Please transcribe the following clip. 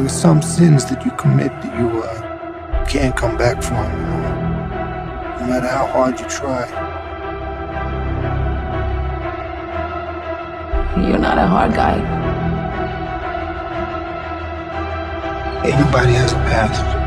there are some sins that you commit that you can't come back from, no matter how hard you try. You're not a hard guy. Everybody has a past.